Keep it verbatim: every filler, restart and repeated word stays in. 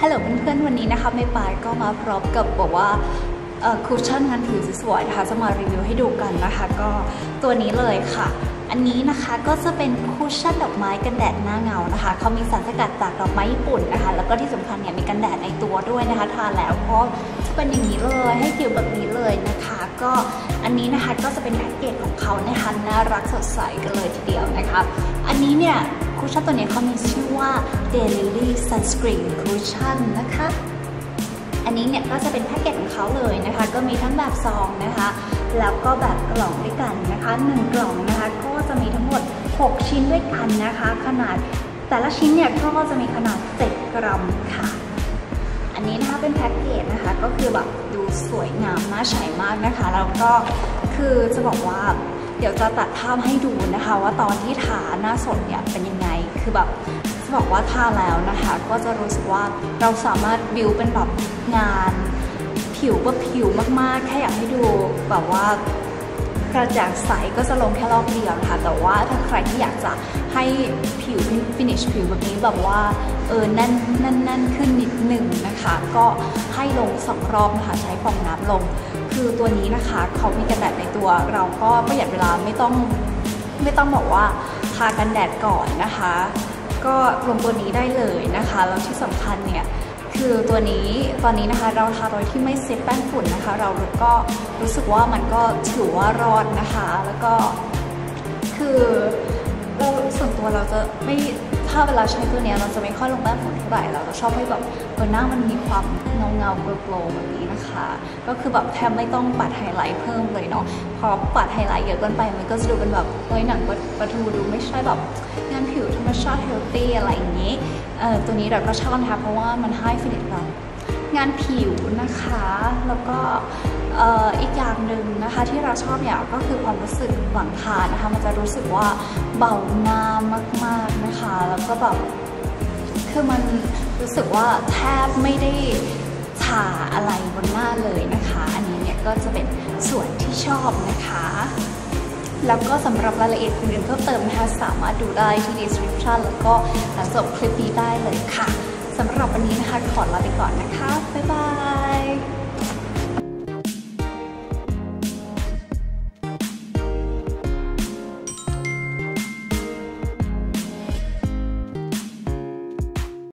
ฮัลโหลเพื่อนๆวันนี้นะคะไม่ปายก็มาพร้อมกับบอกว่าคุชชั่นงานผิวสวยๆนะคะจะมารีวิวให้ดูกันนะคะก็ตัวนี้เลยค่ะอันนี้นะคะก็จะเป็นคุชชั่นดอกไม้กันแดดหน้าเงานะคะเขามีสารสกัดจากดอกไม้ญี่ปุ่นนะคะแล้วก็ที่สำคัญเนี่ยมีกันแดดในตัวด้วยนะคะทาแล้วก็จะเป็นอย่างนี้เลยให้ผิวแบบนี้เลยนะคะก็อันนี้นะคะก็จะเป็นแพ็กเกจของเขานะคะน่ารักสดใสกันเลยทีเดียวนะคะอันนี้เนี่ยคุชชั่นตัวนี้เขามีชื่อว่า Daily Sunscreen Cushion นะคะอันนี้เนี่ยก็จะเป็นแพ็กเกจของเขาเลยนะคะก็มีทั้งแบบซองนะคะแล้วก็แบบกล่องด้วยกันนะคะหนึ่งกล่องนะคะก็จะมีทั้งหมดหกชิ้นด้วยกันนะคะขนาดแต่ละชิ้นเนี่ยก็จะมีขนาดเจ็ดกรัมค่ะอันนี้นะคะเป็นแพ็กเกจนะคะก็คือแบบดูสวยงามน่าใช้มากนะคะแล้วก็คือจะบอกว่าเดี๋ยวจะตัดภาพให้ดูนะคะว่าตอนที่ทาหน้าสดเนี่ยเป็นยังไงคือแบบจะบอกว่าทาแล้วนะคะก็จะรู้สึกว่าเราสามารถบิวเป็นแบบงานผิวแบบผิวมากๆแค่อยากให้ดูแบบว่ากระจ่างใสก็จะลงแค่รอบเดียวนะคะแต่ว่าถ้าใครที่อยากจะให้ผิวฟินิชผิวแบบนี้แบบว่าเออแน่นแน่นแน่นขึ้นนิดหนึ่งนะคะก็ให้ลงสองรอบนะคะใช้ฟองน้ำลงคือตัวนี้นะคะเขามีกันแดดในตัวเราก็ประหยัดเวลาไม่ต้องไม่ต้องบอกว่าทากันแดดก่อนนะคะก็ลงตัวนี้ได้เลยนะคะแล้วที่สำคัญเนี่ยคือตัวนี้ตอนนี้นะคะเราทาโดยที่ไม่เซตแป้งฝุ่นนะคะเราก็รู้สึกว่ามันก็ถือว่ารอดนะคะแล้วก็คือเราส่วนตัวเราจะไม่ถ้าเวลาใช้ตัวนี้เราจะไม่ค่อยลงแป้งฝุ่นเท่าไหร่เราจะชอบให้แบบบนหน้ามันมีความเงาเงาโกลโกลแบบนี้นะคะก็คือแบบแทบไม่ต้องปัดไฮไลท์เพิ่มเลยเนาะพอปัดไฮไลท์เยอะเกินไปมันก็จะดูเป็นแบบเฮ้ยหนังประทูดูไม่ใช่แบบงานผิวธรรมชาติเฮลตี้อะไรอย่างนี้เอ่อตัวนี้เราก็ชอบนะคะเพราะว่ามันให้ฟินิชเรางานผิวนะคะแล้วก็อีกอย่างหนึ่งนะคะที่เราชอบเนี่ยก็คือความรู้สึกหลังทานะคะมันจะรู้สึกว่าเบาหน้ามากๆนะคะแล้วก็แบบคือมันรู้สึกว่าแทบไม่ได้ทาอะไรบนหน้าเลยนะคะอันนี้เนี่ยก็จะเป็นส่วนที่ชอบนะคะแล้วก็สำหรับรายละเอียดอื่นๆเพิ่มเติมนะคะสามารถดูได้ที่ description แล้วก็หลังจบคลิปนี้ได้เลยค่ะสำหรับวันนี้นะคะขอลาไปก่อนนะคะบ๊ายบาย